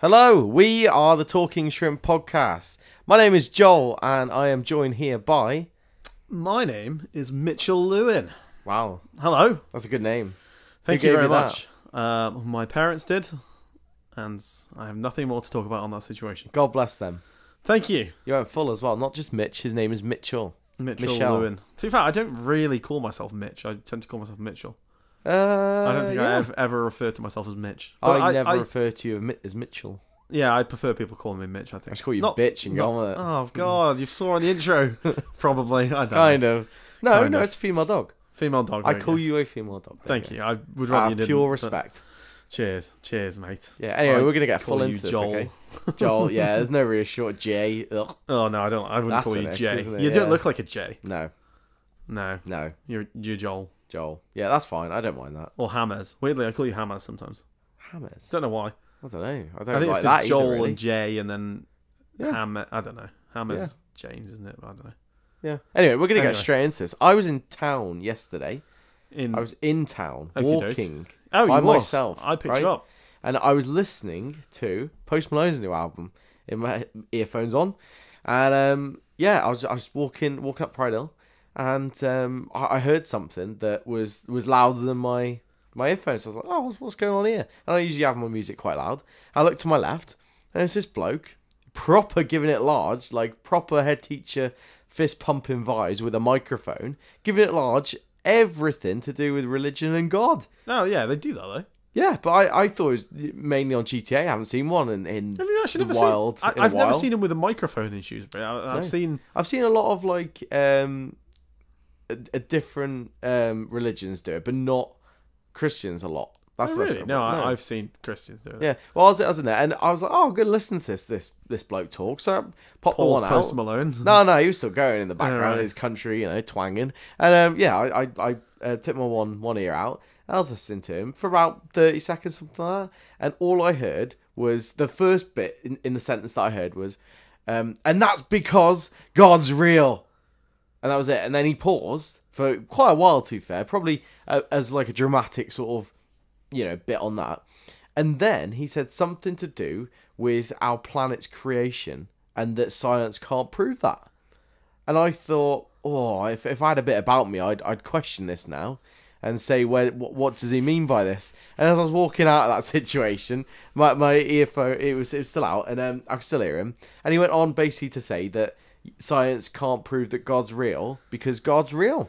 Hello, we are the Talking Shrimp Podcast. My name is Joel and I am joined here by... My name is Mitchell Lewin. Wow. Hello. That's a good name. Thank you very much. My parents did, and I have nothing more to talk about on that situation. God bless them. Thank you. You went full as well, not just Mitch, his name is Mitchell. Mitchell Lewin. To be fair, I don't really call myself Mitch, I tend to call myself Mitchell. I don't think I ever refer to myself as Mitch. I never refer to you as Mitchell. Yeah, I prefer people calling me Mitch, I think. I just call you bitch and go on it. Oh, God, you saw on the intro. Probably. I don't know. Of. No, kind of. It's a female dog. Female dog. I call you a female dog. Thank you. I would rather you didn't. Pure respect. Cheers. Cheers, mate. Yeah, anyway, we're going to get full into this, Joel. Okay? Joel, yeah, there's no real short J. Ugh. Oh, no, I don't. I wouldn't call you J. You don't look like a J. No. No. No. You're Joel. Joel. Yeah, that's fine. I don't mind that. Or Hammers. Weirdly, I call you Hammers sometimes. Hammers? Don't know why. I don't know. I think like it's just Joel either, really. And Jay and then Hammer. I don't know. Hammers James, isn't it? I don't know. Yeah. Anyway, we're going to get straight into this. I was in town yesterday. I was in town walking by myself. I picked you up. And I was listening to Post Malone's new album in my earphones on. And I was walking up Pride Hill. And I heard something that was louder than my earphones. So I was like, oh, what's going on here? And I usually have my music quite loud. I looked to my left, and it's this bloke, proper giving it large, like proper head teacher, fist-pumping vibes with a microphone, giving it large, everything to do with religion and God. Oh, yeah, they do that, though. Yeah, but I thought it was mainly on GTA. I haven't seen one in the wild. I've never seen him with a microphone in shoes, but I've seen a lot of, like... different religions do it, but not Christians a lot. That's really? No, I've seen Christians do it. Yeah, well, I was in there, and I was like, oh, I'm going to listen to this bloke talk. So I popped Paul's the one Post out. Malone. No, he was still going in the background of his country, you know, twanging. And I took my one ear out. I was listening to him for about 30 seconds, something like that. And all I heard was the first bit in the sentence that I heard was, and that's because God's real. And that was it. And then he paused for quite a while, to be fair, probably as like a dramatic sort of, you know, bit on that. And then he said something to do with our planet's creation and that science can't prove that. And I thought, oh, if I had a bit about me, I'd question this now and say, what does he mean by this? And as I was walking out of that situation, my earphone, it was still out, and I could still hear him. And he went on basically to say that science can't prove that God's real because God's real.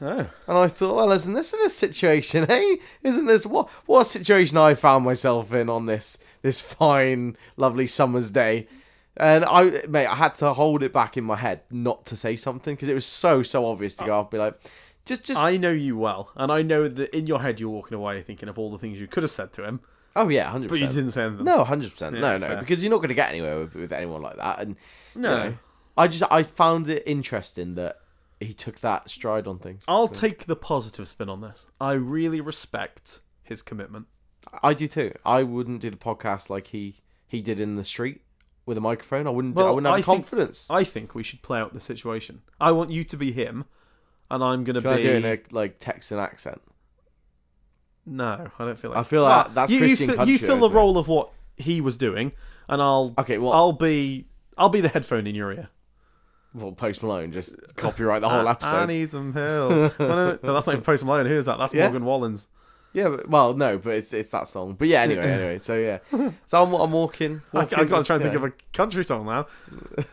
Oh. And I thought, well, isn't this a situation, hey? Isn't this what situation I found myself in on this fine, lovely summer's day? And I had to hold it back in my head not to say something because it was so obvious to go up and be like, just. I know you well, and I know that in your head you're walking away thinking of all the things you could have said to him. Oh, yeah, 100%. But you didn't say anything. No, 100%. Yeah, no, because you're not going to get anywhere with anyone like that. And no. You know, I found it interesting that he took that stride on things. I'll take the positive spin on this. I really respect his commitment. I do too. I wouldn't do the podcast like he did in the street with a microphone. I wouldn't have confidence. I think we should play out the situation. I want you to be him, and I'm going to be... Should I do it in a like, Texan accent? No, I don't feel like... I feel like that's Christian country. You fill the role of what he was doing, and I'll be the headphone in your ear. Well, Post Malone, just copyright the whole episode. I need some help. No, that's not even Post Malone. Who is that? That's Morgan Wallen's. Yeah, but it's that song. But yeah, anyway. So yeah, so I'm walking. I've got to try and think of a country song now.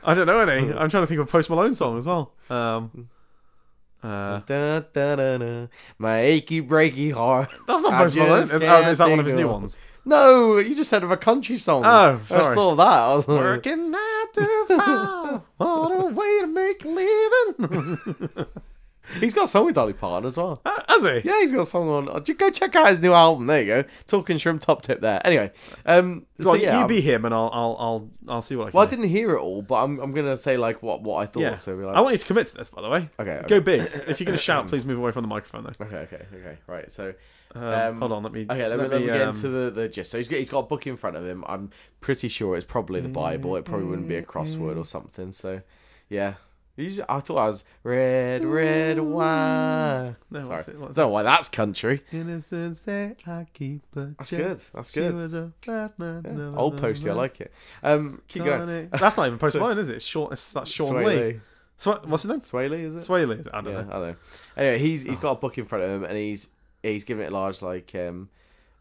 I don't know any. I'm trying to think of a Post Malone song as well. My achy breaky heart. That's not Post Malone. Is that one of his new ones? No, you just said of a country song. Oh, sorry. I saw that. I was like, working 9 to 5, what a way to make a living. He's got a song with Dolly Parton as well. Has he? Yeah, he's got a song on. Go check out his new album. There you go. Talking Shrimp top tip there. Anyway, you be him, and I'll see what I can. Well, I didn't hear it all, but I'm gonna say like what I thought. Yeah. So I want you to commit to this, by the way. Okay. Go big. If you're gonna shout, please move away from the microphone, though. Okay. Right. So. Hold on, let me get into the gist. So he's got a book in front of him. I'm pretty sure it's probably the Bible. It probably wouldn't be a crossword or something. So, yeah. I thought I was red wine. No, sorry, I don't know why that's country. Innocence that I keep. That's good. That's good. She was a bad man, yeah. No, old Posty, I like it. Keep going. That's not even Post Malone, is it? That's Sean Lee. What's his name? Swaley, is it? Swaley. I don't know. I don't know. Anyway, he's got a book in front of him, and he's giving it large, like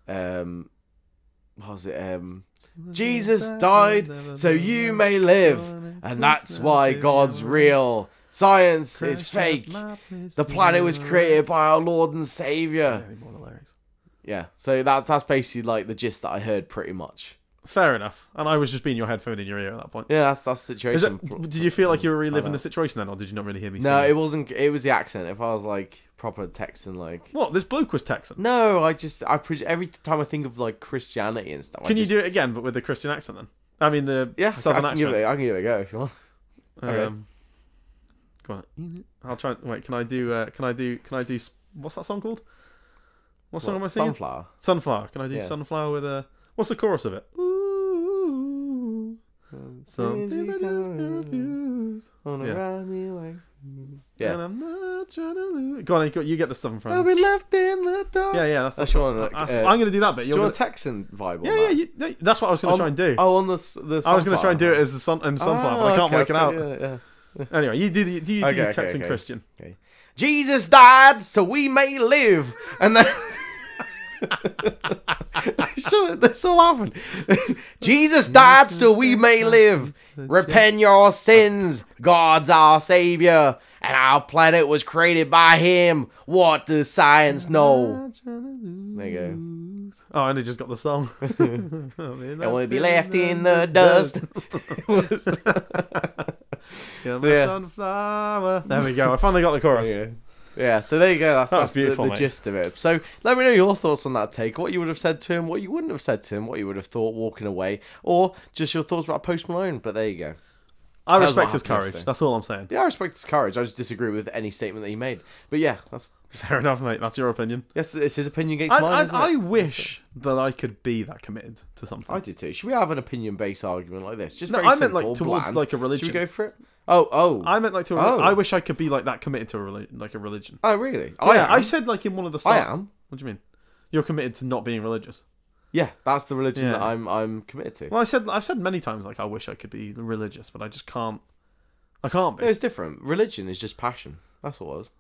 what was it? Jesus died so you may live, and that's why God's real. Science is fake. The planet was created by our Lord and Savior. Yeah, so that's basically like the gist that I heard, pretty much. Fair enough. And I was just being your headphone in your ear at that point. Yeah, that's the situation. Did you feel like you were reliving the situation then, or did you not really hear me? No, it wasn't. It was the accent. If I was like proper Texan, like what this bloke was Texan. No, every time I think of like Christianity and stuff. Can you do it again, but with the Christian accent then? I mean the Southern accent. I can give it a go if you want. Okay. Go on. I'll try. Wait, can I do? Can I do? What's that song called? What song am I singing? Sunflower. Sunflower. Can I do Sunflower with a? What's the chorus of it? Some things I just confuse. And I'm not trying to lose. Go on, you get the stuff in front of me. I'll be left in the dark. Yeah, that's one. I'm going to do that bit. You're a Texan vibe. Yeah, that's what I was going to try and do. Oh, on the I was going to try and do it as the Sunflower, but I can't work it out. Yeah. Anyway, you do Texan Christian. Okay. Jesus died so we may live, and then. That's all happened. Jesus died so we may live. Repent your sins. God's our savior, and our planet was created by him. What does science know? There you go. Oh, and it just got the song. I want to be left in the dust. Sunflower. There we go. I finally got the chorus. Yeah. Yeah, so there you go. That's the gist of it. So let me know your thoughts on that take. What you would have said to him, what you wouldn't have said to him, what you would have thought walking away, or just your thoughts about Post Malone. But there you go. I respect his courage. That's all I'm saying. Yeah, I respect his courage. I just disagree with any statement that he made. But yeah, that's fair enough, mate. That's your opinion. Yes, it's his opinion against mine. Isn't it? I wish that I could be that committed to something. I did too. Should we have an opinion-based argument like this? Just no, I meant like towards like a religion. Should we go for it? Oh! I meant like to. I wish I could be like that committed to a religion. Oh really? Yeah, I said like in one of the. I am. What do you mean? You're committed to not being religious. Yeah, that's the religion that I'm committed to. Well, I've said many times like I wish I could be religious, but I just can't. I can't be. No, it's different. Religion is just passion. That's all it is.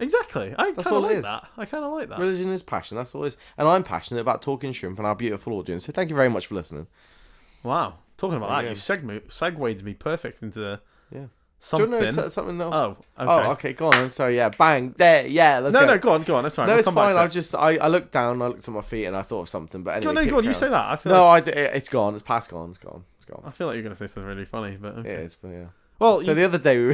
Exactly. I kind of like that. I kind of like that. Religion is passion. That's all it is. And I'm passionate about Talking Shrimp and our beautiful audience. So thank you very much for listening. Wow, talking about that, you segued me perfect into. Yeah. Something. Do you want to know something else? Oh, okay. Go on. So yeah, bang there. Yeah, let's go. No, go on. That's fine. No, it's fine. I looked down. I looked at my feet, and I thought of something. But anyway, go on. You say that. I feel it's gone. It's past gone. It's gone. It's gone. I feel like you're gonna say something really funny, but okay. It is. But yeah. Well, so the other day we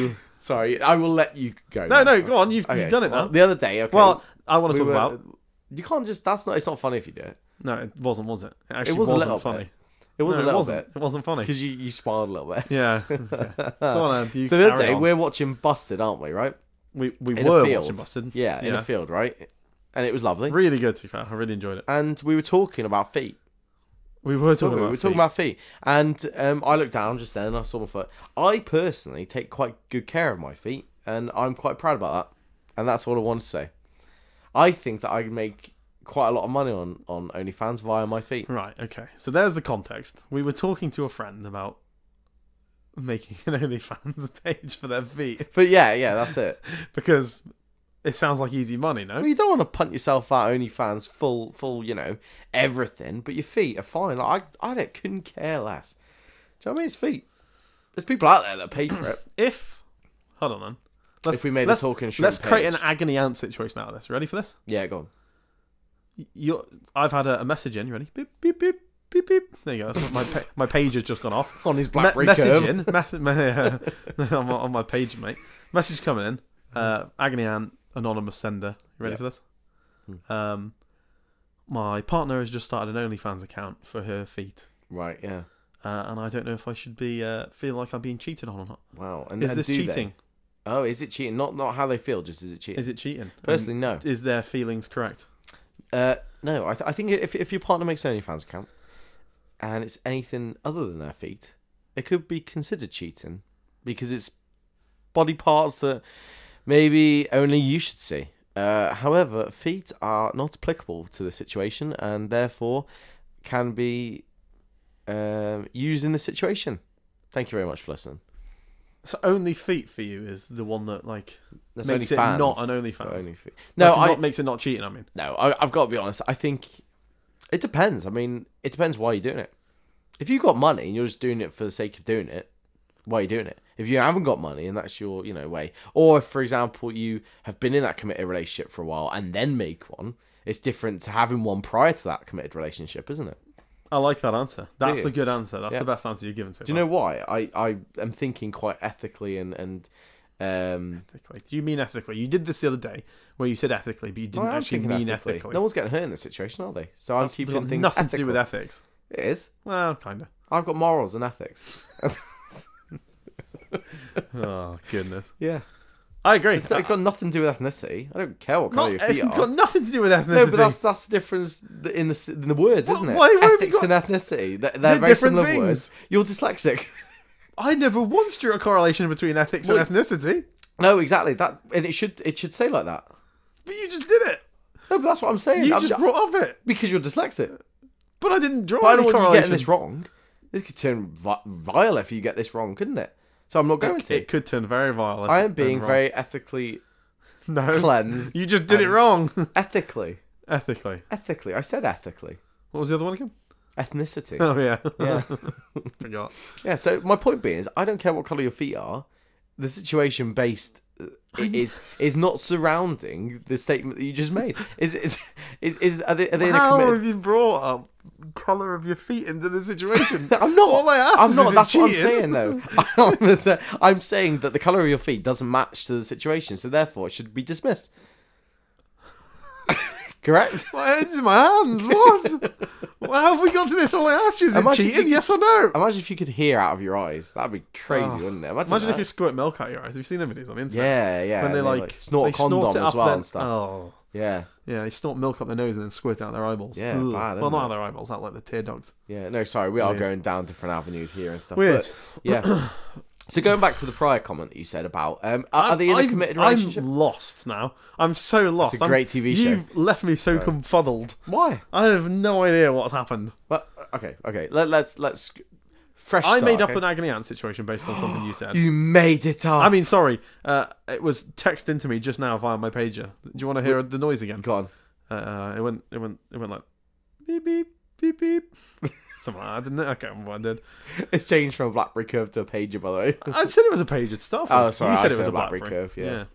were. Sorry, I will let you go. No, go on. You've done it now. The other day. Okay. Well, I want to talk about. You can't just. That's not. It's not funny if you do it. No, it wasn't. Was it? It actually wasn't funny. It was a little bit. It wasn't funny. Because you smiled a little bit. Yeah. Go on, so the other day, we're watching Busted, aren't we, right? We were watching Busted. Yeah, in a field, right? And it was lovely. Really good, to be fair. I really enjoyed it. And we were talking about feet. And I looked down just then and I saw my foot. I personally take quite good care of my feet, and I'm quite proud about that. And that's what I want to say. I think that I make quite a lot of money on OnlyFans via my feet. Right, okay. So there's the context. We were talking to a friend about making an OnlyFans page for their feet. But yeah, that's it. Because it sounds like easy money, no? Well, you don't want to punt yourself out OnlyFans full, everything, but your feet are fine. Like, I couldn't care less. Do you know what I mean? It's feet. There's people out there that pay for it. Hold on, man. If we made a Talking Shrimp page. Let's create an agony aunt situation out of this. Ready for this? Yeah, go on. I've had a message in. You ready? Beep beep beep beep beep. There you go. That's my page has just gone off on his BlackBerry. On my page, mate. Message coming in. Agony Aunt, anonymous sender. You ready for this? My partner has just started an OnlyFans account for her feet. Right. Yeah. And I don't know if I should be feel like I'm being cheated on or not. Wow. And is this cheating? Oh, is it cheating? Not how they feel. Just is it cheating? Is it cheating? Personally, no. Is their feelings correct? No, I think if your partner makes an OnlyFans account and it's anything other than their feet, it could be considered cheating because it's body parts that maybe only you should see. However, feet are not applicable to the situation and therefore can be used in the situation. Thank you very much for listening. So only feet for you is the one that like that's makes it fans, not an OnlyFans. Only no, like, it makes it not cheating. I mean, no, I've got to be honest. I think it depends. I mean, it depends why you're doing it. If you've got money and you're just doing it for the sake of doing it, why are you doing it? If you haven't got money and that's your, you know, way, or if, for example, you have been in that committed relationship for a while and then make one, it's different to having one prior to that committed relationship, isn't it? I like that answer. That's a good answer. That's the best answer you've given to me. Do you know why? I am thinking quite ethically and ethically. Do you mean ethically? You did this the other day where you said ethically, but you didn't actually mean ethically. No one's getting hurt in this situation, are they? So I'm keeping things nothing to do with ethics. It is. Well, kind of. I've got morals and ethics. Oh, goodness. Yeah. I agree. It's got nothing to do with ethnicity. I don't care what colour your feet are. It's got nothing to do with ethnicity. No, but that's the difference in the words, isn't it? Why ethics and ethnicity. They're very similar things. Words. You're dyslexic. I never once drew a correlation between ethics and ethnicity. No, exactly. That and it should say like that. But you just did it. No, but that's what I'm saying. You just brought up it. Because you're dyslexic. But I didn't draw any correlation. You're getting this wrong. This could turn vile if you get this wrong, couldn't it? So I'm not going to. It could turn very violent. I am being very ethically cleansed. You just did it wrong. Ethically. I said ethically. What was the other one again? Ethnicity. Oh, yeah. Yeah. Forgot. Yeah, so my point being is I don't care what colour your feet are. The situation based is not surrounding the statement that you just made. Are they how have you brought up colour of your feet into the situation? I'm not. All I asked is that's cheating? What I'm saying though. I'm saying that the colour of your feet doesn't match to the situation, so therefore it should be dismissed. Correct. My head's in my hands. What? How have we got to this? All I asked you is imagine it cheating? Yes or no? Imagine if you could hear out of your eyes. That'd be crazy, wouldn't it? Imagine if you squirt milk out of your eyes. Have you seen the videos on the internet? Yeah, yeah. When they snort a condom as well and stuff. Oh. Yeah. Yeah, they snort milk up their nose and then squirt out their eyeballs. Yeah, ugh. Bad. Well, not out their eyeballs, out like the tear dogs. Yeah, no, sorry. We are going down different avenues here and stuff. Weird. But, yeah. So going back to the prior comment that you said about, are they in a committed relationship? I'm lost now. I'm so lost. It's a great TV show. You've left me so confuddled. Why? I have no idea what's happened. But, okay. Let's fresh start. I made up an agony aunt situation based on something you said. You made it up. I mean, sorry. It was texted into me just now via my pager. Do you want to hear the noise again? Go on. It went like beep beep beep beep. Something like that, didn't it? I can't remember what I did. It's changed from a BlackBerry curve to a pager, by the way. I said it was a pager to start with. Oh, sorry. You said it was a BlackBerry curve, yeah.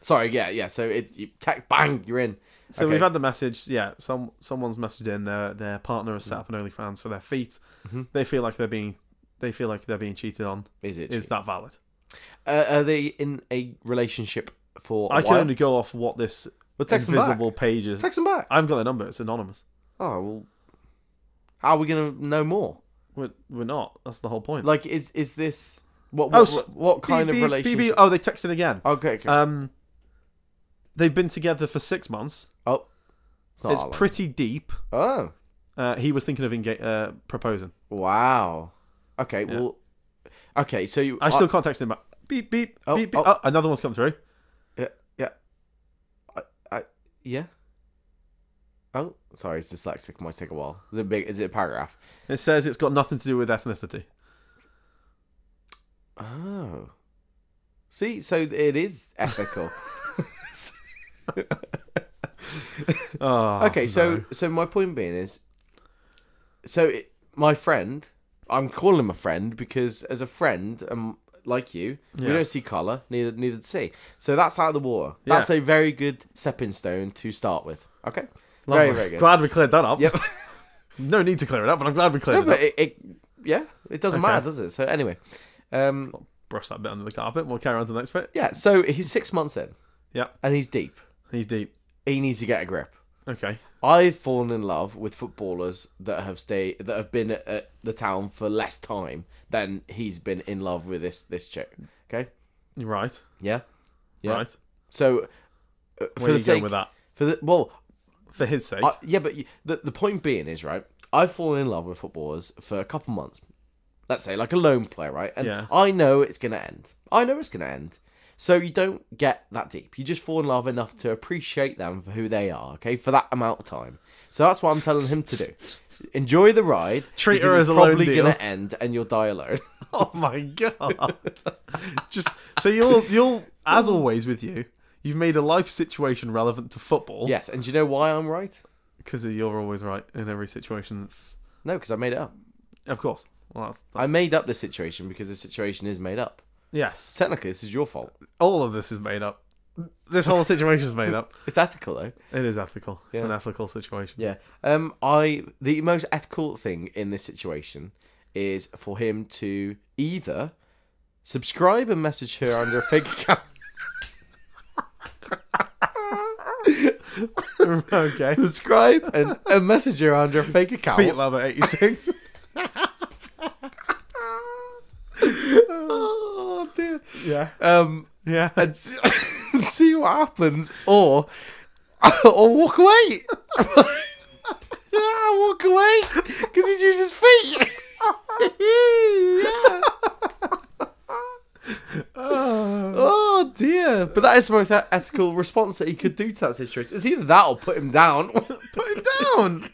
Sorry, yeah. So you tech bang, you're in. So we've had the message, someone's messaged in their partner has set up an OnlyFans for their feet. Mm-hmm. They feel like they're being cheated on. Is that valid? Are they in a relationship for I a can while? Only go off what this invisible page is. Text them back. I haven't got their number, it's anonymous. Oh, well, how are we going to know more? We're not. That's the whole point. Like, is this... What kind of relationship? Oh, they texted again. Okay. They've been together for 6 months. Oh. It's pretty deep. Oh. He was thinking of proposing. Wow. Okay, well... Okay, so you... I still can't text him back. Beep, beep, beep, beep. Oh, another one's come through. Yeah. Yeah? Oh, sorry, it's dyslexic. It might take a while. Is it a paragraph? It says it's got nothing to do with ethnicity. Oh. See, so it is ethical. Okay, no. So my point being is... my friend... I'm calling him a friend because as a friend... like you, we don't see colour, neither do see. So that's out of the water. Yeah. That's a very good stepping stone to start with. Okay? Lovely. Very, very good. Glad we cleared that up. Yep. No need to clear it up, but I'm glad we cleared it up. It doesn't matter, does it? So anyway. I'll brush that bit under the carpet and we'll carry on to the next bit. Yeah, so he's 6 months in. Yeah. And he's deep. He needs to get a grip. Okay. I've fallen in love with footballers that have been at the town for less time than he's been in love with this chick. Okay, right? Yeah. Right. So, where are you going with that? For his sake. But the point being is right. I've fallen in love with footballers for a couple months. let's say, like a lone player, right? And yeah. I know it's going to end. I know it's going to end. So you don't get that deep. You just fall in love enough to appreciate them for who they are, okay, for that amount of time. So that's what I'm telling him to do. Enjoy the ride. Treat her as a lone deal. It's probably going to end and you'll die alone. Oh, my God. Just so you'll, as always with you, you've made a life situation relevant to football. Yes, and do you know why I'm right? Because you're always right in every situation. That's... No, because I made it up. Of course. Well, that's... I made up this situation because the situation is made up. Yes. Technically, this is your fault. All of this is made up. This whole situation is made up. It's ethical, though. It is ethical. Yeah. It's an ethical situation. Yeah. The most ethical thing in this situation is for him to either subscribe and message her under a fake account. Okay. Subscribe and message her under a fake account. Feet Lab at 86. Oh dear. Yeah. Yeah. And see what happens, or walk away. Yeah, walk away because he'd use his feet. Yeah. Oh dear. But that is the most ethical response that he could do to that situation. It's either that or put him down. Put him down.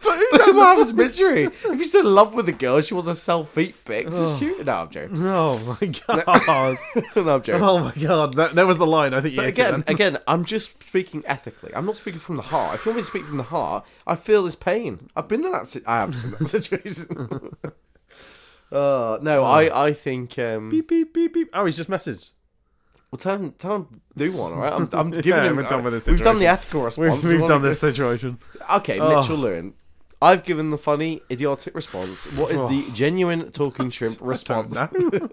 But who doesn't have his misery? If he's in love with a girl, she wants to sell feet pics, just shoot her. No, I'm joking. Oh my God. No, I'm joking. Oh my God. That was the line. I think you again, I'm just speaking ethically. I'm not speaking from the heart. If you want me to speak from the heart, I feel this pain. I've been in that situation. I think... beep, beep, beep, beep. Oh, he's just messaged. Well, tell him do one, all right? I'm giving him... We're done with this situation. We've done the ethical response. We've done this situation. Okay, Mitchell Lewin. I've given the funny, idiotic response. What is the genuine talking shrimp response? Do you want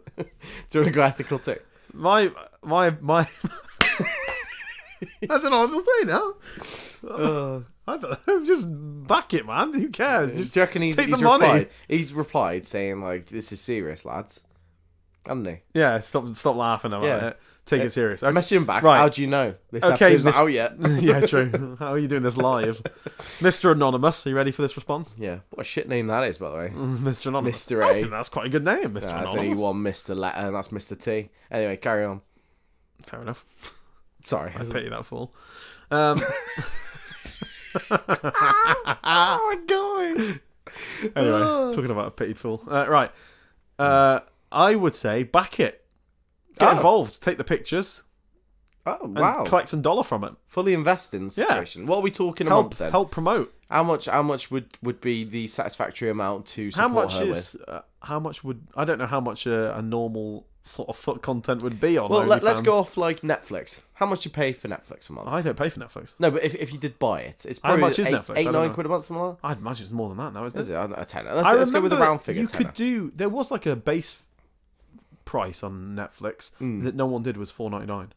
to go ethical too? My... I don't know what to say now. I don't know. Just back it, man. Who cares? Just he's replied saying, like, this is serious, lads. Haven't he? Yeah, stop laughing about it. Take it serious. Okay. Message him back. Right. How do you know? This episode's not out yet. Yeah, true. How are you doing this live? Mr. Anonymous, are you ready for this response? Yeah. What a shit name that is, by the way. Mr. Anonymous. Mr. A. I think that's quite a good name, Mr. Anonymous. That's only one Mr. Letter, and that's Mr. T. Anyway, carry on. Fair enough. Sorry. I pity that fool. Oh, my God. Anyway, talking about a pitied fool. Right. I would say back it. Get involved. Take the pictures. Oh, wow. And collect some dollar from it. Fully invest in the situation. Yeah. What are we talking about then? Help promote. How much would be the satisfactory amount to support her with? How much would... I don't know how much a normal sort of foot content would be on OnlyFans. Well, let's go off like Netflix. How much do you pay for Netflix a month? I don't pay for Netflix. No, but if you did buy it, it's probably... How much is Netflix? 8-9 quid a month, something like that? I'd imagine it's more than that now, isn't it? Is it? A tenner. Let's go with a round figure. You could do... There was like a base... price on Netflix that no one did was $4.99,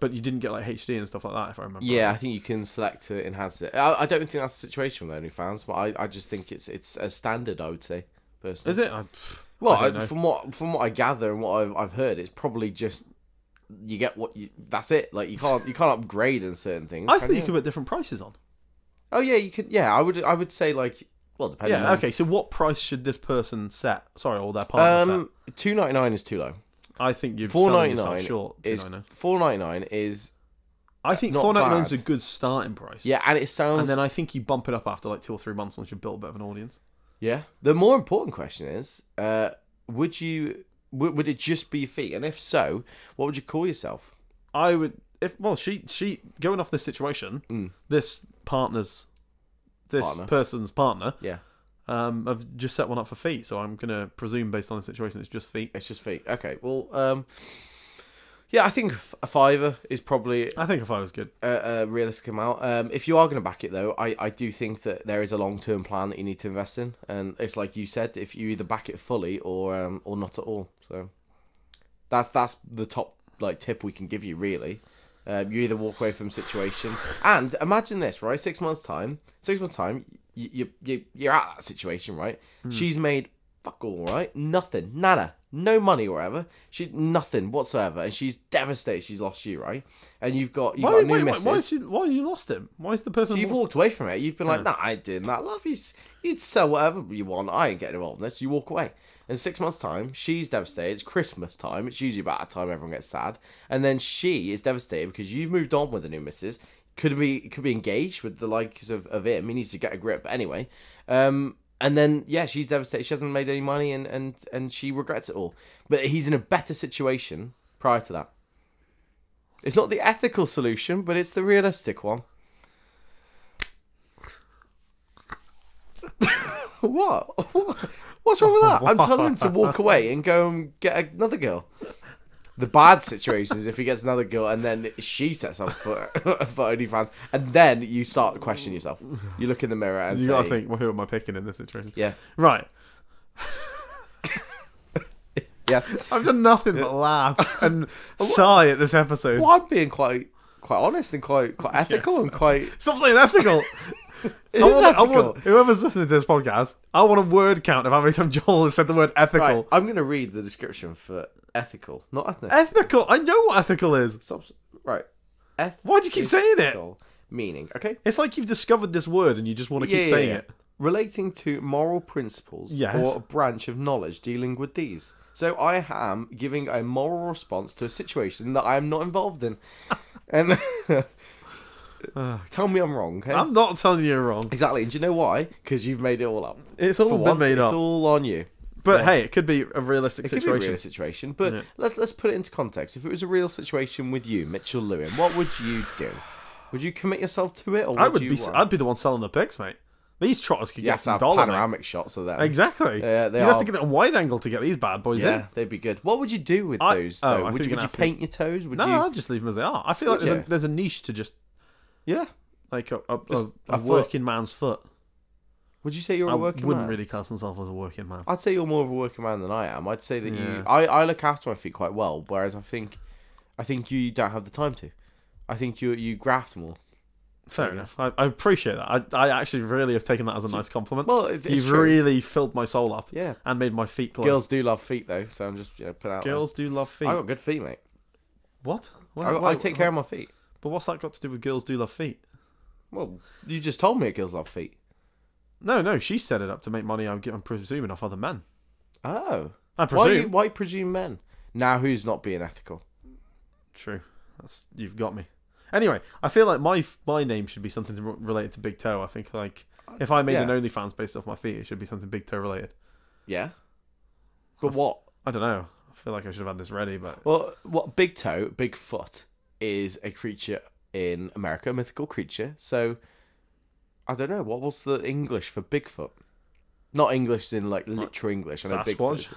but you didn't get like HD and stuff like that, if I remember. Yeah, right. I think you can select to enhance it. I don't think that's the situation with OnlyFans, but I just think it's a standard. I would say personally. Is it? From what I gather and what I've heard, it's probably just you get what you. That's it. Like you can't upgrade in certain things. I think you could put different prices on. Oh yeah, you could. Yeah, I would say like. Well, depending on... Okay, so what price should this person set? Sorry, all their partner set? $2.99 is too low. I think you've selling yourself short. $4.99 is... I think $4.99 is a good starting price. Yeah, and it sounds... And then I think you bump it up after like 2 or 3 months once you've built a bit of an audience. Yeah. The more important question is, would it just be your feet? And if so, what would you call yourself? I would... Well, she going off this situation, this partner's... person's partner I've just set one up for feet, so I'm gonna presume based on the situation it's just feet. Okay, well I think a $5 is probably... I think a $5 is good, a realistic amount. If you are going to back it though, I do think that there is a long-term plan that you need to invest in, and it's like you said, if you either back it fully or not at all. So that's the top like tip we can give you really. You either walk away from situation, and imagine this, right? 6 months time, you're at that situation, right? She's made fuck all, right? Nothing, nada, no money or whatever. She nothing whatsoever, and she's devastated. She's lost you, right? And you've got a new missus. Why have you lost him? Why is the person? So you've walked away from it. You've been like, nah, I ain't doing that. Love, you'd sell whatever you want. I ain't getting involved in this. You walk away. In 6 months' time, she's devastated. It's Christmas time. It's usually about a time everyone gets sad, and then she is devastated because you've moved on with the new missus. Could be engaged with the likes of him. He needs to get a grip. But anyway, and then, yeah, she's devastated. She hasn't made any money, and she regrets it all. But he's in a better situation prior to that. It's not the ethical solution, but it's the realistic one. What? What's wrong with that? I'm telling him to walk away and go and get another girl. The bad situation is if he gets another girl and then she sets up for OnlyFans, and then you start to question yourself. You look in the mirror and you gotta think, well, who am I picking in this situation? Yeah. Right. Yes. I've done nothing but laugh and sigh at this episode. Well, I'm being quite honest and quite ethical and quite... Stop saying ethical! I want, whoever's listening to this podcast, I want a word count of how many times Joel has said the word ethical. Right, I'm going to read the description for ethical, not ethnic. Ethical. I know what ethical is. Right. Why do you keep saying it? Meaning. Okay. It's like you've discovered this word and you just want to keep saying it. Relating to moral principles or a branch of knowledge dealing with these. So I am giving a moral response to a situation that I am not involved in. And... Tell me I'm wrong, okay? I'm not telling you you're wrong. Exactly, and do you know why? Because you've made it all up. It's all been made up. It's all on you. But hey, it could be a realistic situation. It could be a real situation, but let's put it into context. If it was a real situation with you, Mitchell Lewin, what would you do? Would you commit yourself to it, or I'd be the one selling the pics, mate. These trotters could get some dollar, panoramic shots of them. Exactly. You'd have to get it a wide angle to get these bad boys in. Yeah, they'd be good. What would you do with those, though? Would you paint your toes? No, I'd just leave them as they are. I feel like there's a niche to just... Yeah. Like a working man's foot. Would you say you're a working man? I wouldn't really class myself as a working man. I'd say you're more of a working man than I am. I'd say that I look after my feet quite well, whereas I think you don't have the time to. I think you graft more. Fair enough. I appreciate that. I actually really have taken that as a nice compliment. Well, you've really filled my soul up and made my feet glow. Girls do love feet, though, so I'm just putting out Girls do love feet. I got good feet, mate. What? I take care of my feet. But what's that got to do with girls do love feet? Well, you just told me girls love feet. No, she set it up to make money, I'm presuming, off other men. Oh. I presume. Why presume men? Now who's not being ethical? True. You've got me. Anyway, I feel like my name should be something related to Big Toe. I think, like, if I made an OnlyFans based off my feet, it should be something Big Toe related. Yeah? But what? I don't know. I feel like I should have had this ready, but... Well, what? Big Toe, Big Foot... is a creature in America, a mythical creature. So, I don't know. What was the English for Bigfoot? Not English in, like, literal English. Sasquatch?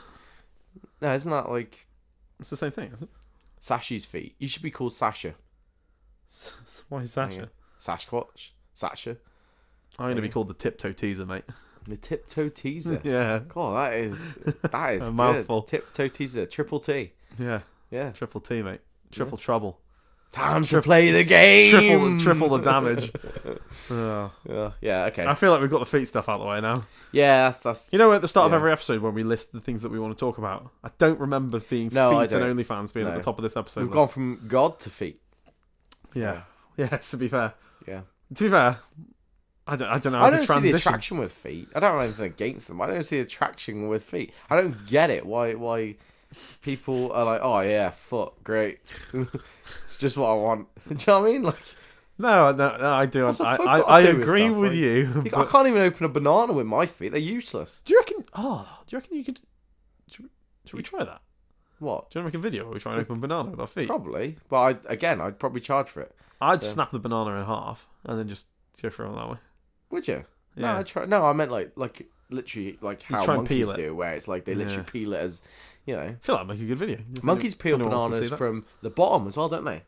No, isn't that, like... It's the same thing, isn't it? Sashi's feet. You should be called Sasha. Why is Sasha? Sasquatch. Sasha. I'm going to be called the Tiptoe Teaser, mate. The Tiptoe Teaser? Yeah. God, that is a good. Mouthful. Tiptoe Teaser. Triple T. Yeah. Yeah. Triple T, mate. Triple trouble. Time to play the game. Triple the damage. Okay. I feel like we've got the feet stuff out of the way now. Yeah, that's. You know, at the start of every episode when we list the things that we want to talk about, I don't remember being feet and OnlyFans being at the top of this episode. We've gone from God to feet. So. Yeah. Yeah. To be fair. Yeah. To be fair, I don't know. I don't see the attraction with feet. I don't have anything against them. I don't see attraction with feet. I don't get it. Why? People are like, oh yeah, foot, great. It's just what I want. Do you know what I mean? Like, no, I do. I agree with you. Like, I can't even open a banana with my feet. They're useless. Do you reckon you could? Should we try that? What? Do you want to make a video where we try and open a banana with our feet? Probably, but I'd probably charge for it. I'd snap the banana in half and then just go for it that way. Would you? Yeah. No, I'd try. No, I meant like literally like how monkeys do, where it's like they literally peel it as. You know, I feel like I'd make a good video. Monkeys peel bananas from the bottom as well, don't they?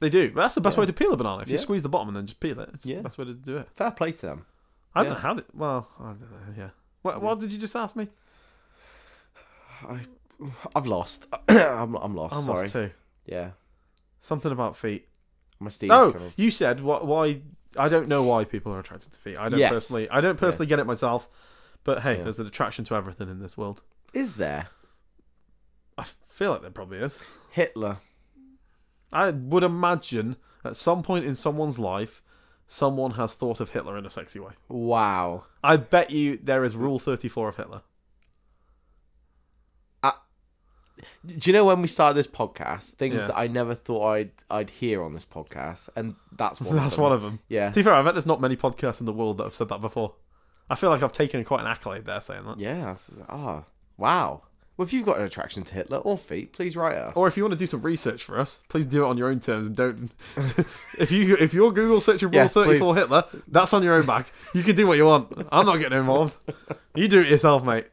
They do. But that's the best way to peel a banana. If you squeeze the bottom and then just peel it, it's the best way to do it. Fair play to them. I don't know how. Well, I don't know. Yeah. What did you just ask me? I've lost. I'm lost. I'm sorry. Lost too. Yeah. Something about feet. My Steve's you said what? Why? I don't know why people are attracted to feet. I don't personally get it myself. But hey, there's an attraction to everything in this world. Is there? I feel like there probably is. Hitler. I would imagine at some point in someone's life, someone has thought of Hitler in a sexy way. Wow. I bet you there is Rule 34 of Hitler. Do you know when we started this podcast, things that I never thought I'd hear on this podcast, and that's one of them. One of them. Yeah. To be fair, I bet there's not many podcasts in the world that have said that before. I feel like I've taken quite an accolade there saying that. Yeah. Ah, oh, wow. Well, if you've got an attraction to Hitler or feet, please write us. Or if you want to do some research for us, please do it on your own terms and don't... if you're Google searching Rule 34 please. Hitler, that's on your own back. You can do what you want. I'm not getting involved. You do it yourself, mate.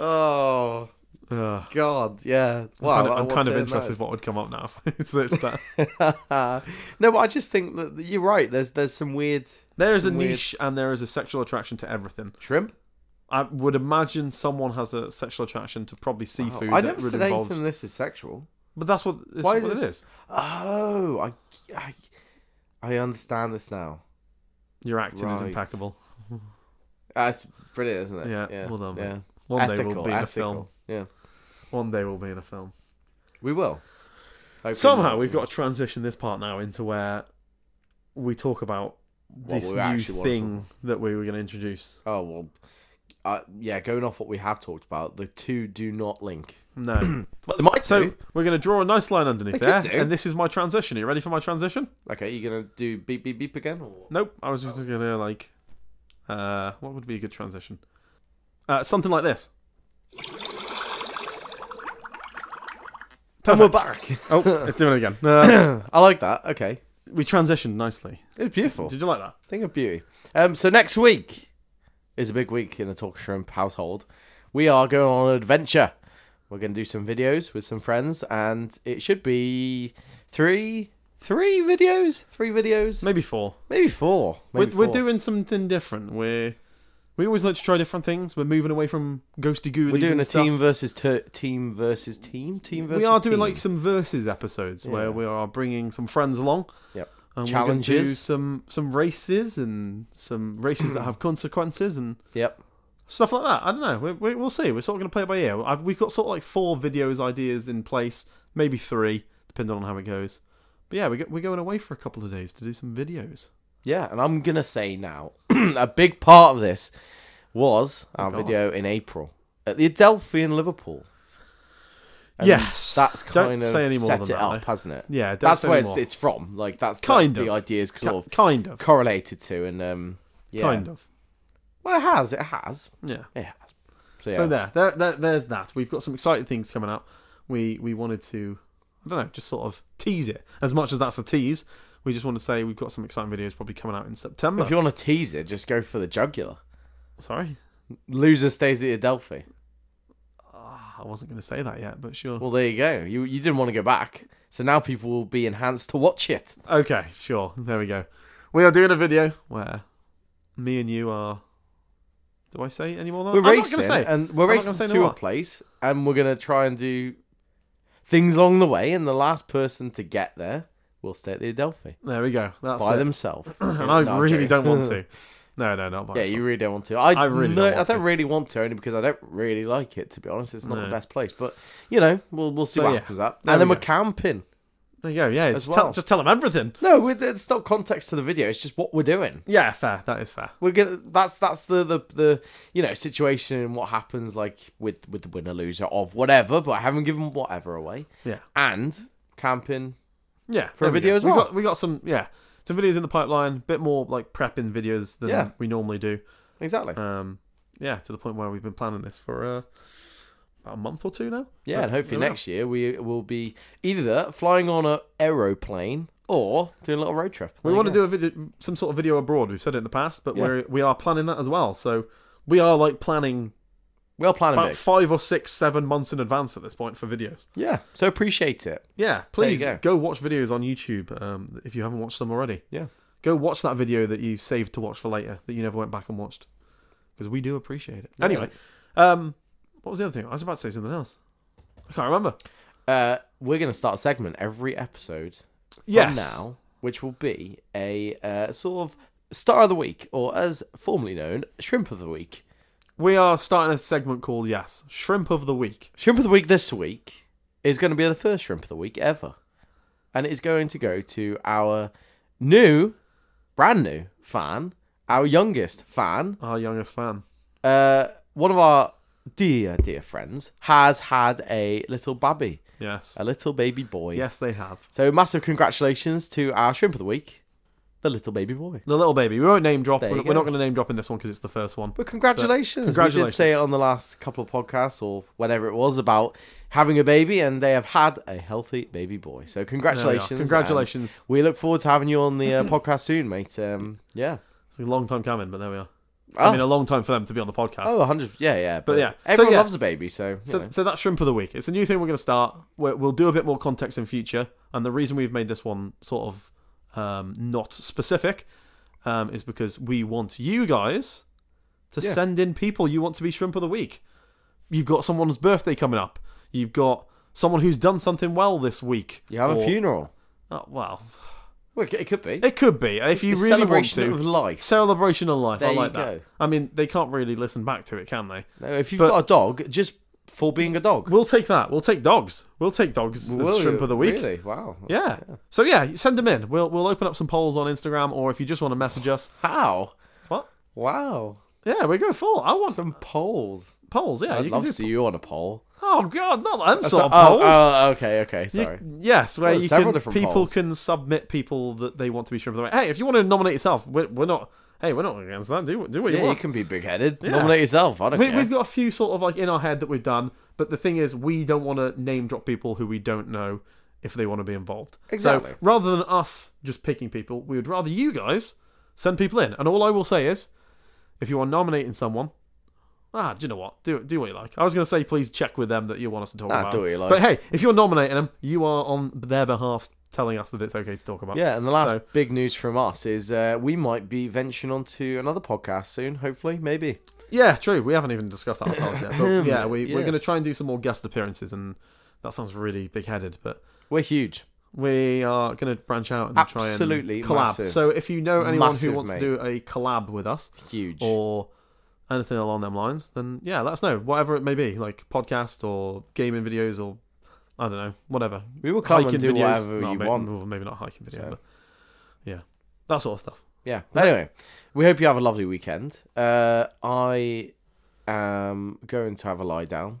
Oh... God, yeah. Wow, I'm kind of interested in what would come up now if I searched that. No, but I just think that you're right. There's some weird... There is a niche and there is a sexual attraction to everything. Shrimp? I would imagine someone has a sexual attraction to probably seafood. I never said anything this is sexual. But that's what it is. Oh, I understand this now. Your acting is impeccable. That's brilliant, isn't it? Yeah. Well done, man. One day we'll be in a film. Yeah. One day we'll be in a film. We will. Hopefully. Somehow we've got to transition this part now into where we talk about this new thing that we were going to introduce. Oh, well, going off what we have talked about, the two do not link. No. But they might do. So we're going to draw a nice line underneath there, and this is my transition. Are you ready for my transition? Okay, you're going to do beep, beep, beep again? Or... Nope, I was just going to, what would be a good transition? Something like this. Perfect. And we're back. Oh, it's doing it again. I like that. Okay. We transitioned nicely. It was beautiful. Did you like that? Thing of beauty. So next week is a big week in the Talking Shrimp household. We are going on an adventure. We're going to do some videos with some friends, and it should be three videos. Maybe four. We're doing something different. We always like to try different things. We're moving away from ghosty ghoulies. We're doing a team versus team. We are doing some versus episodes where we are bringing some friends along. Yep. And challenges. We're going to do some races and some races that have consequences and stuff like that. I don't know. We'll see. We're sort of going to play it by ear. We've got sort of like 4 videos ideas in place, maybe 3, depending on how it goes. But yeah, we're going away for a couple of days to do some videos. Yeah, and I'm going to say now, a big part of this was our video in April at the Adelphi in Liverpool. And yes. That's kind of set it up, hasn't it? Yeah, that's where it's from. Like, that's the ideas kind of correlated to. And Kind of. Well, it has. Yeah. It has. So there's that. We've got some exciting things coming up. We wanted to, I don't know, just sort of tease it. As much as that's a tease. We just want to say we've got some exciting videos probably coming out in September. If you want to tease it, just go for the jugular. Sorry? Loser stays at Adelphi. I wasn't going to say that yet, but sure. Well, there you go. You didn't want to go back. So now people will be enhanced to watch it. Okay, sure. There we go. We are doing a video where me and you are... Do I say any more than that? We're racing to a place, and we're going to try and do things along the way, and the last person to get there... will stay at the Adelphi. There we go. That's by themselves. And I really don't want to. No, not by myself. Yeah, you really don't want to. I don't really want to, only because I don't really like it, to be honest. It's not the best place. But, you know, we'll see what happens up. And then we're camping. There you go, yeah. Just tell them everything. No, it's not context to the video. It's just what we're doing. Yeah, fair. That is fair. We're gonna. That's the situation and what happens like with the winner, loser of whatever. But I haven't given whatever away. Yeah. And camping... Yeah, for a video as well. We got some videos in the pipeline. Bit more like prepping videos than we normally do. Exactly. To the point where we've been planning this for about a month or two now. Yeah, and hopefully next year we will be either flying on an aeroplane or doing a little road trip. We want to do a video, some sort of video abroad. We've said it in the past, but we are planning that as well. So we are planning. We are planning about 5 or 6, 7 months in advance at this point for videos. Yeah, so appreciate it. Yeah, please go watch videos on YouTube if you haven't watched them already. Yeah, go watch that video that you've saved to watch for later that you never went back and watched because we do appreciate it. Yeah. Anyway, what was the other thing? I was about to say something else. I can't remember. We're going to start a segment every episode from now, which will be a sort of star of the week, or as formerly known, shrimp of the week. We are starting a segment called, yes, Shrimp of the Week. Shrimp of the Week this week is going to be the first Shrimp of the Week ever. And it is going to go to our new, brand new fan, our youngest fan. Our youngest fan. One of our dear, dear friends has had a little babby. Yes. A little baby boy. Yes, they have. So massive congratulations to our Shrimp of the Week. The little baby boy. The little baby. We won't name drop. We're not going to name drop in this one because it's the first one. But congratulations. We did say it on the last couple of podcasts or whatever it was about having a baby, and they have had a healthy baby boy. So congratulations. Congratulations. We look forward to having you on the podcast soon, mate. Yeah. It's a long time coming, but there we are. Oh. I mean, a long time for them to be on the podcast. Oh, 100. Yeah, yeah. But yeah. Everyone loves a baby, so that's Shrimp of the Week. It's a new thing we're going to start. We'll do a bit more context in future. And the reason we've made this one sort of not specific is because we want you guys to send in people you want to be Shrimp of the Week. You've got someone's birthday coming up. You've got someone who's done something well this week. You have a funeral. Oh, well, it could be. It could be. If you really want to. Celebration of life. Celebration of life. There I like you go. That. I mean, they can't really listen back to it, can they? No, if you've got a dog, just for being a dog. We'll take that. We'll take dogs. We'll take dogs as Shrimp of the Week. Really? Wow. Yeah. So yeah, send them in. We'll open up some polls on Instagram, or if you just want to message us. How? What? Wow. Yeah, we go full. I want some polls. Polls, yeah. I'd love to see you on a poll. Oh God, not them sort of polls. Oh, okay, sorry. People can submit people that they want to be Shrimp of the Week. Hey, if you want to nominate yourself, we're not against that. Do what you want. Yeah, you can be big-headed. Yeah. Nominate yourself. I don't care. We've got a few sort of like in our head that we've done, but the thing is, we don't want to name drop people who we don't know if they want to be involved. Exactly. So rather than us just picking people, we would rather you guys send people in. And all I will say is, if you are nominating someone, do you know what? Do what you like. I was going to say, please check with them that you want us to talk about. Do what you like. But hey, if you're nominating them, you are on their behalf telling us that it's okay to talk about. Yeah, and the last big news from us is we might be venturing onto another podcast soon, hopefully, maybe. Yeah, true. We haven't even discussed that ourselves yet. But yeah, we're going to try and do some more guest appearances, and that sounds really big-headed, but we're huge. We are going to branch out and try and collab. Massive. So if you know anyone who wants to do a collab with us, or anything along them lines, then yeah, let us know. Whatever it may be, like podcast or gaming videos or I don't know, whatever. We will come and do whatever you want. Well, maybe not hiking videos, but yeah, that sort of stuff. Yeah. Anyway, we hope you have a lovely weekend. I am going to have a lie down.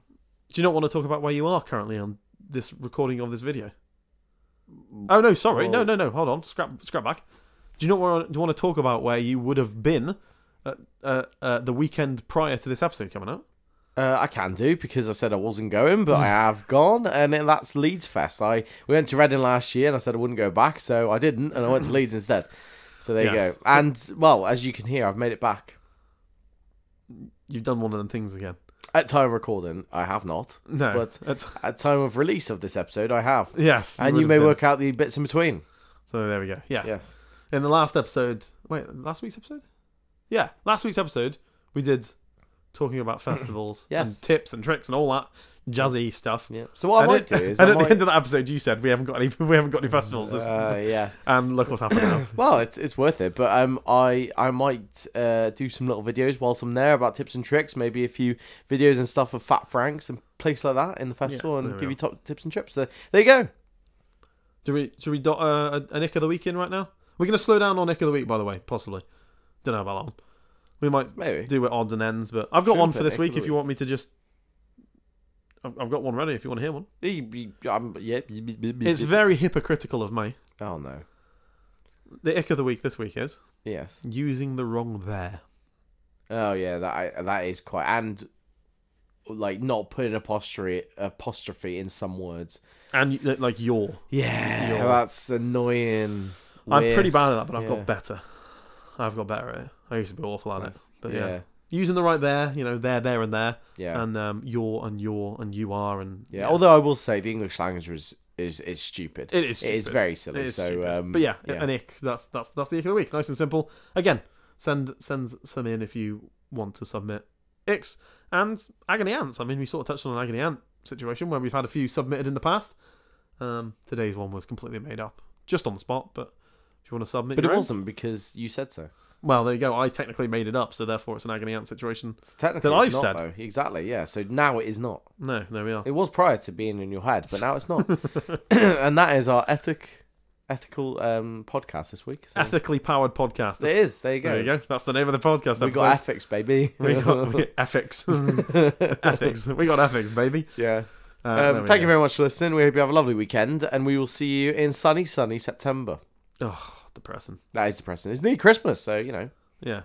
Do you not want to talk about where you are currently on this recording of this video? Oh no, sorry. Well, no. Hold on. Scrap back. Do you want to talk about where you would have been the weekend prior to this episode coming out? I can do, because I said I wasn't going, but I have gone, and that's Leeds Fest. We went to Reading last year, and I said I wouldn't go back, so I didn't, and I went to Leeds instead. So there you go. And well, as you can hear, I've made it back. You've done one of them things again. At time of recording, I have not. No. But at time of release of this episode, I have. Yes. And you may work out the bits in between. So there we go. Yes. In the last episode... Wait, last week's episode? Yeah. Last week's episode, we did talking about festivals and tips and tricks and all that jazzy stuff. Yeah. So what I might do is... And at the end of that episode, you said, we haven't got any festivals this month. Yeah. And look what's happening now. Well, it's worth it. But I might do some little videos whilst I'm there about tips and tricks. Maybe a few videos and stuff of Fat Franks and places like that in the festival, and give you top tips and trips. So, there you go. Should we dot a Nick of the Week in right now? We're going to slow down on Nick of the Week, by the way, possibly. Don't know about that one. We might do it odds and ends, but I've got one for this week if you want me to just... I've got one ready if you want to hear one. It's very hypocritical of me. Oh, no. The ick of the week this week is... Yes. Using the wrong there. Oh, yeah, that is quite... And, like, not putting apostrophe in some words. And, like, your. Yeah, that's annoying. Weird. I'm pretty bad at that, but I've got better at it. I used to be awful at it. But yeah. Using the right there, there and there. Yeah. And your and you are and although I will say the English language is stupid. It is stupid. It is very silly. An ick. That's the ick of the week. Nice and simple. Again, send some in if you want to submit icks and agony ants. I mean, we sort of touched on an agony ant situation where we've had a few submitted in the past. Today's one was completely made up. Just on the spot, but if you want to submit, but it wasn't because you said so. Well, there you go. I technically made it up, so therefore it's an agony aunt situation. It's technically that I've not, said. Though. Exactly, yeah. So now it is not. No, there we are. It was prior to being in your head, but now it's not. And that is our ethical podcast this week. So. Ethically powered podcast. It is. There you go. There you go. That's the name of the podcast. We got ethics, baby. we got ethics. Ethics. We got ethics, baby. Yeah. Thank you very much for listening. We hope you have a lovely weekend, and we will see you in sunny September. Oh, depressing. That is depressing. It's near Christmas, so you know. Yeah.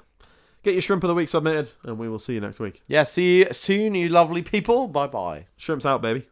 Get your shrimp of the week submitted, and we will see you next week. Yeah, see you soon, you lovely people. Bye bye. Shrimp's out, baby.